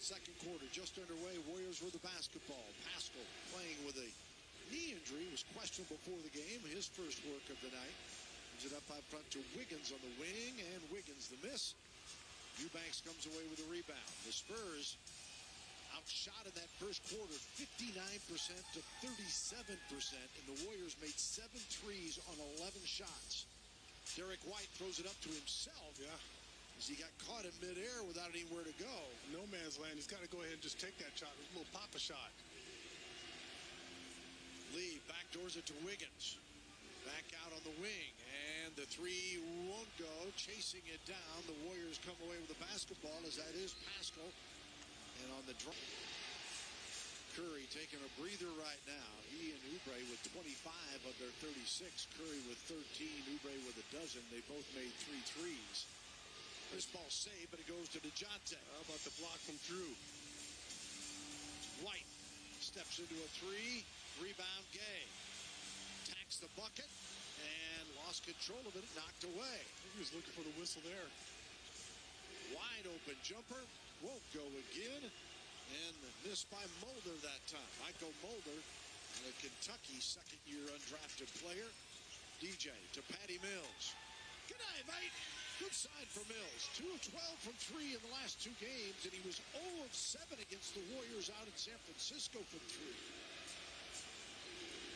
Second quarter just underway. Warriors with the basketball. Pasco, playing with a knee injury, was questionable before the game. His first work of the night. Gives it up out front to Wiggins on the wing, and Wiggins the miss. Eubanks comes away with a rebound. The Spurs outshot in that first quarter 59% to 37%, and the Warriors made 7 threes on 11 shots. Derrick White throws it up to himself. Yeah. As he got caught in midair without anywhere to go. No man's land. He's got to go ahead and just take that shot. It was a little pop-a shot. Lee backdoors it to Wiggins. Back out on the wing, and the three won't go. Chasing it down, the Warriors come away with the basketball, as that is Pasco. And on the drive, Curry taking a breather right now. He and Oubre with 25 of their 36. Curry with 13, Oubre with a dozen. They both made 3 threes. This ball saved, but it goes to DeJounte. How about the block from Drew? White steps into a three. Rebound, Gay. Tacks the bucket and lost control of it, knocked away. He was looking for the whistle there. Wide open jumper, won't go again, and missed by Mulder that time. Michael Mulder, and a Kentucky second-year undrafted player. DJ to Patty Mills. Good night, mate. Good sign for Mills. 2 of 12 from 3 in the last 2 games, and he was 0 of 7 against the Warriors out in San Francisco from 3.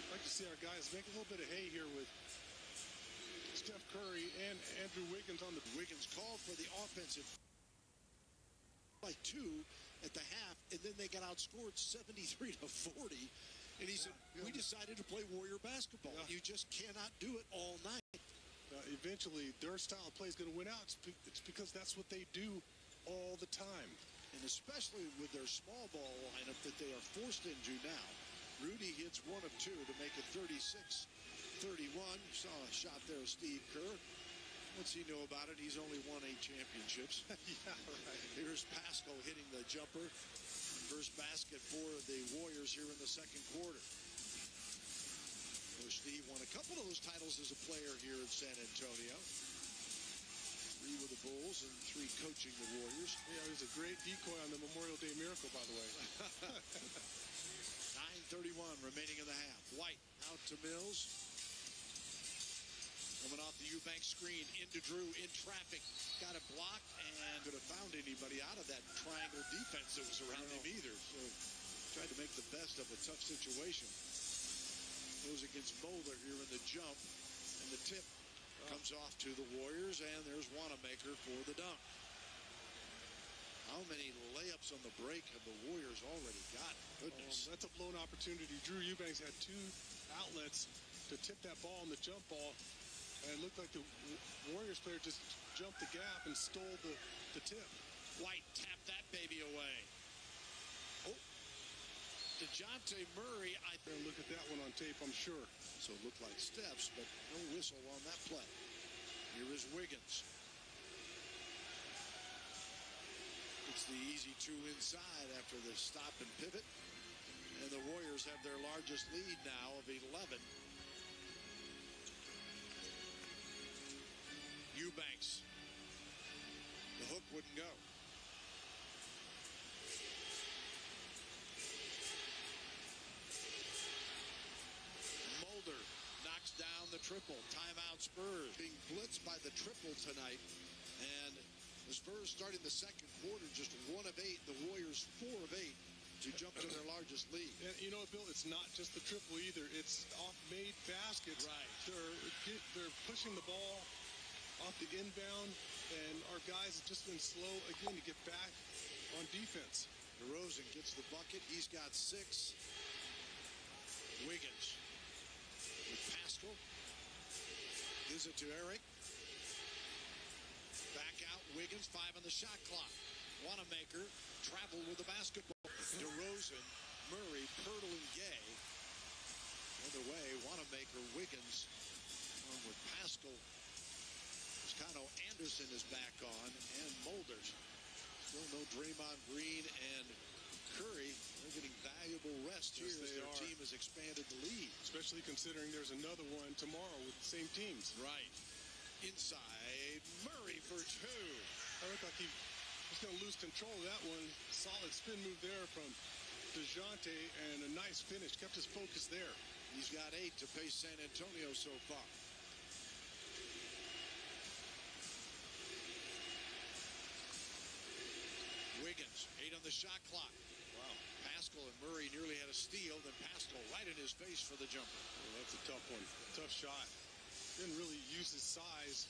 I'd like to see our guys make a little bit of hay here with Steph Curry and Andrew Wiggins on the. Wiggins called for the offensive by 2 at the half, and then they got outscored 73 to 40. And he said, "We decided to play Warrior basketball. Yeah. You just cannot do it all night." Eventually, their style of play is going to win out. It's because that's what they do all the time, and especially with their small ball lineup that they are forced into now. Rudy hits 1 of 2 to make it 36-31. Saw a shot there of Steve Kerr. What's he know about it? He's only won 8 championships. Yeah, right. Here's Pasco hitting the jumper. First basket for the Warriors here in the second quarter. Coach Steve won a couple of those titles as a player here in San Antonio. 3 with the Bulls and 3 coaching the Warriors. Yeah, he was a great decoy on the Memorial Day Miracle, by the way. 9:31 remaining in the half. White out to Mills. Coming off the Eubanks screen, into Drew, in traffic. Got it blocked, and could have found anybody out of that triangle defense that was around him either. So tried to make the best of a tough situation. Goes against Mulder here in the jump, and the tip comes off to the Warriors, and there's Wanamaker for the dunk. How many layups on the break have the Warriors already got? Goodness. That's a blown opportunity. Drew Eubanks had 2 outlets to tip that ball on the jump ball. And it looked like the Warriors player just jumped the gap and stole the tip. White tapped that baby away. Oh. DeJounte Murray. I better look at that one on tape, I'm sure. So it looked like steps, but no whistle on that play. Here is Wiggins. It's the easy 2 inside after the stop and pivot. And the Warriors have their largest lead now of 11. Eubanks. The hook wouldn't go. Mulder knocks down the triple. Timeout Spurs. Being blitzed by the triple tonight. And the Spurs starting the second quarter just 1 of 8. The Warriors 4 of 8 to jump to their largest lead. And you know what, Bill? It's not just the triple either. It's off-made baskets. Right. They're pushing the ball off the inbound, and our guys have just been slow again to get back on defense. DeRozan gets the bucket. He's got 6. Wiggins with Pasco. Gives it to Eric. Back out, Wiggins, 5 on the shot clock. Wanamaker traveled with the basketball. DeRozan, Murray, Poeltl, and Gay. On the way, Wanamaker, Wiggins, along with Pasco. Toscano-Anderson is back on, and Mulder's. Still no Draymond Green and Curry. They're getting valuable rest here as their team has expanded the lead. Especially considering there's another one tomorrow with the same teams. Right. Inside, Murray for 2. I look like he was going to lose control of that one. Solid spin move there from DeJounte and a nice finish. Kept his focus there. He's got 8 to pace San Antonio so far. Wiggins, 8 on the shot clock. Wow. Pasco and Murray nearly had a steal. Then Pasco right in his face for the jumper. Well, that's a tough one. Tough shot. Didn't really use his size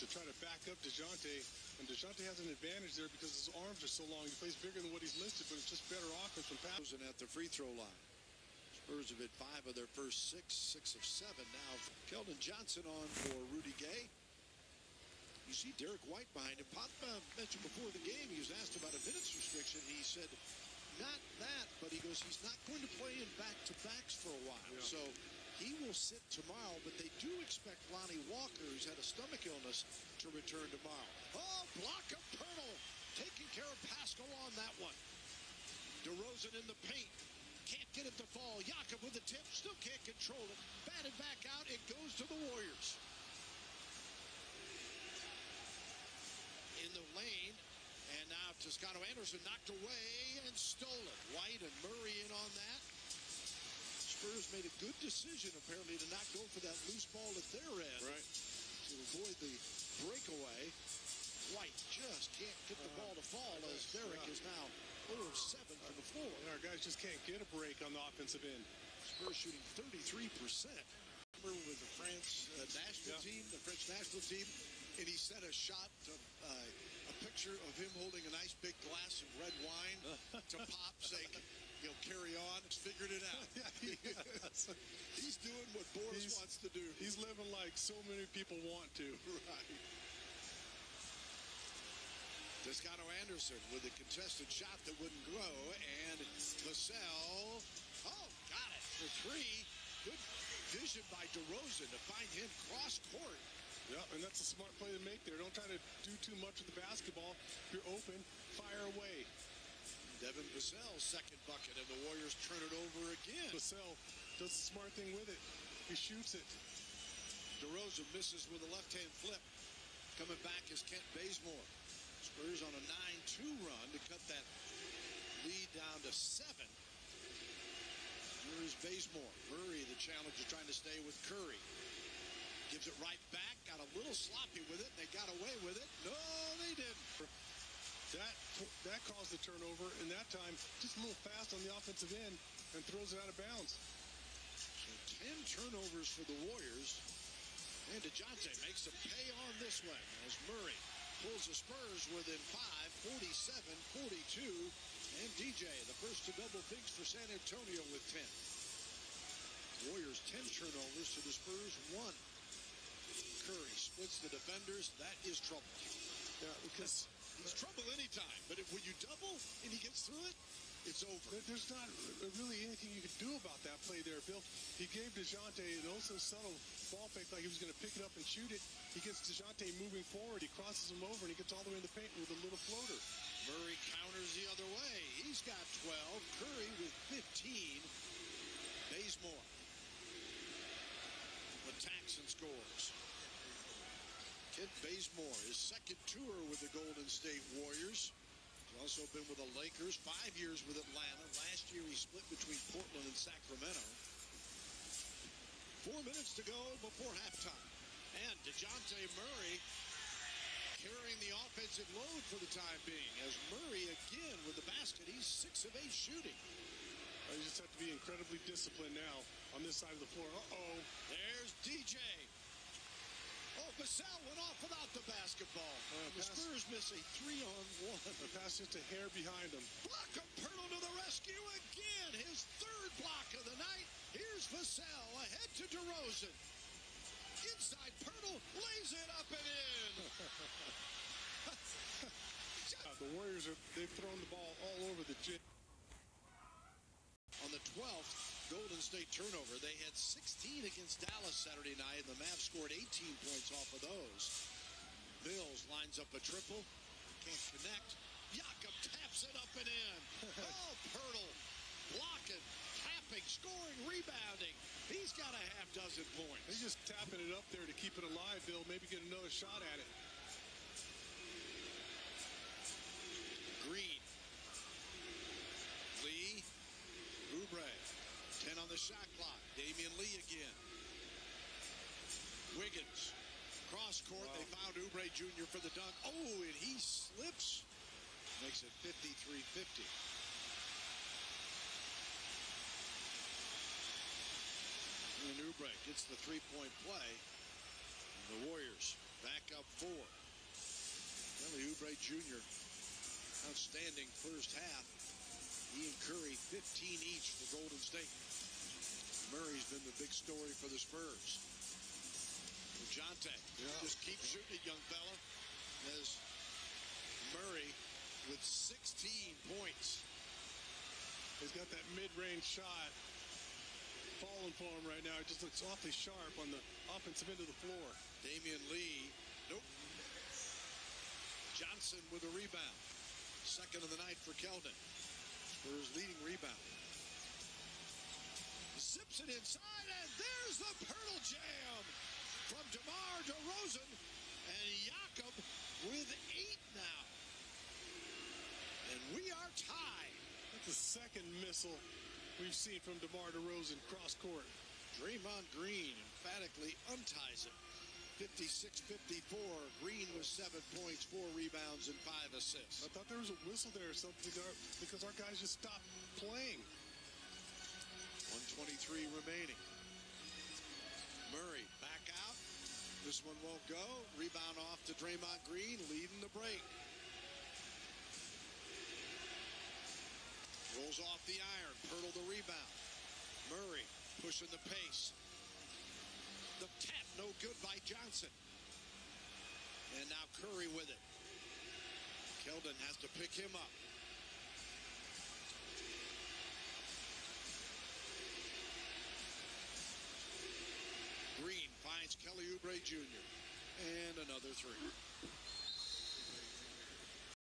to try to back up DeJounte. And DeJounte has an advantage there because his arms are so long. He plays bigger than what he's listed, but it's just better offense from Pasco. At the free throw line. Spurs have hit 5 of their first 6, 6 of 7 now. Keldon Johnson on for Rudy Gay. You see Derrick White behind him. Pop mentioned before the game, he was asked about a minutes restriction. He said, not that, but he goes, he's not going to play in back-to-backs for a while. Yeah. So he will sit tomorrow, but they do expect Lonnie Walker, who's had a stomach illness, to return tomorrow. Oh, block of Pernal, taking care of Pascal on that one. DeRozan in the paint. Can't get it to fall. Jakob with the tip, still can't control it. Batted back out, it goes to the Warriors. In the lane, and now Toscano-Anderson knocked away and stolen. White and Murray in on that. Spurs made a good decision, apparently, to not go for that loose ball at their end. Right. To avoid the breakaway. White just can't get the ball to fall as Derrick is now 0-7 from the floor. And our guys just can't get a break on the offensive end. Spurs shooting 33%. With the France national team, the French national team, and he sent a shot to a picture of him holding a nice big glass of red wine to Pop, saying, "He'll carry on." He's figured it out. He's doing what Boris wants to do. He's living like so many people want to. Right. Toscano-Anderson with a contested shot that wouldn't grow, and Vassell, got it for 3. Good vision by DeRozan to find him cross-court. Yeah, and that's a smart play to make there. Don't try to do too much with the basketball. If you're open, fire away. Devin Vassell, second bucket, and the Warriors turn it over again. Vassell does the smart thing with it. He shoots it. DeRozan misses with a left-hand flip. Coming back is Kent Bazemore. Spurs on a 9-2 run to cut that lead down to 7. Here is Bazemore. Murray, the challenger, trying to stay with Curry. Gives it right back. Got a little sloppy with it. They got away with it. No, they didn't. That caused the turnover, and that time just a little fast on the offensive end and throws it out of bounds. So 10 turnovers for the Warriors. And DeJounte makes them pay on this one as Murray pulls the Spurs within 5, 47-42, and DJ, the first to double bigs for San Antonio with 10. Warriors 10 turnovers to the Spurs 1. Curry splits the defenders. That is trouble. Yeah, because it's trouble anytime. But if when you double and he gets through it, it's over. There's not really anything you can do about that play there, Bill. He gave DeJounte an oh-so-subtle ball fake like he was going to pick it up and shoot it. He gets DeJounte moving forward. He crosses him over, and he gets all the way in the paint with a little floater. Murray counters the other way. He's got 12. Curry with 15. Bazemore attacks and scores. Kent Bazemore, his second tour with the Golden State Warriors. Also been with the Lakers, 5 years with Atlanta. Last year he split between Portland and Sacramento. 4 minutes to go before halftime. And DeJounte Murray carrying the offensive load for the time being. As Murray again with the basket, he's 6 of 8 shooting. You just have to be incredibly disciplined now on this side of the floor. Uh-oh. There's DJ. Oh, Vassell went off without the basketball. The Spurs miss a 3-on-1. The pass just a hair behind him. Block of Pernal to the rescue again. His third block of the night. Here's Vassell ahead to DeRozan. Inside, Pernal lays it up and in. The Warriors, they've thrown the ball all over the gym. On the 12th Golden State turnover, they had 16 against Dallas Saturday night, and the Mavs scored 18 points off of those. Mills lines up a triple, can't connect. Jakob taps it up and in. Oh, Poeltl blocking, tapping, scoring, rebounding. He's got a half dozen points. He's just tapping it up there to keep it alive, Bill. Maybe get another shot at it. the shot clock. Damian Lee again. Wiggins. Cross court. Wow. They found Oubre Jr. for the dunk. Oh, and he slips. Makes it 53-50. And Oubre gets the three-point play. And the Warriors back up four. Kelly Oubre Jr. Outstanding first half. He and Curry 15 each for Golden State. Murray's been the big story for the Spurs. DeJounte, just keep shooting, young fella. As Murray with 16 points. He's got that mid-range shot falling for him right now. It just looks awfully sharp on the offensive end of the floor. Damian Lee, nope. Johnson with a rebound. Second of the night for Keldon. Spurs leading rebound. Zips it inside, and there's the Pernal jam from DeMar DeRozan, and Jakob with 8 now. And we are tied. That's the second missile we've seen from DeMar DeRozan cross court. Draymond Green emphatically unties it. 56-54. Green was 7 points, 4 rebounds, and 5 assists. I thought there was a whistle there or something because our guys just stopped playing. 1:23 remaining. Murray back out. This one won't go. Rebound off to Draymond Green, leading the break. Rolls off the iron. Poeltl the rebound. Murray pushing the pace. The tap, no good by Johnson. And now Curry with it. Keldon has to pick him up. Green finds Kelly Oubre Jr. And another three.